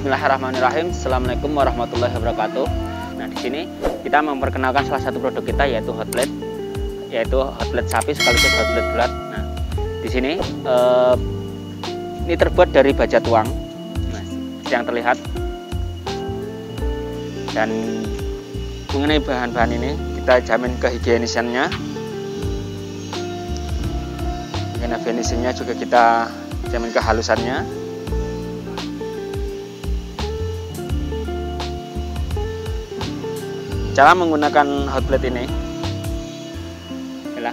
Bismillahirrahmanirrahim. Assalamualaikum warahmatullahi wabarakatuh. Nah, di sini kita memperkenalkan salah satu produk kita, yaitu hot plate, sapi sekaligus hot plate bulat. Nah, di sini ini terbuat dari baja tuang, nah, yang terlihat. Dan mengenai bahan-bahan ini, kita jamin kehigienisannya. Mengenai finishingnya juga kita jamin kehalusannya. Cara menggunakan hot plate ini adalah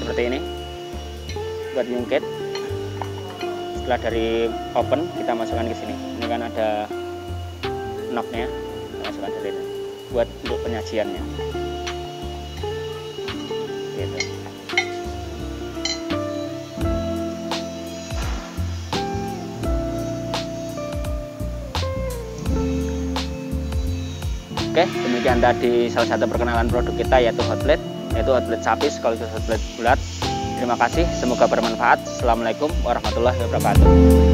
seperti ini. Buat nyungkit, setelah dari open kita masukkan ke sini. Ini kan ada knob-nya, kita masukkan dari ini. Buat untuk penyajiannya. Gitu. Oke, demikian tadi salah satu perkenalan produk kita, yaitu hot plate, sapi sekaligus hot plate bulat. Terima kasih, semoga bermanfaat. Assalamualaikum warahmatullahi wabarakatuh.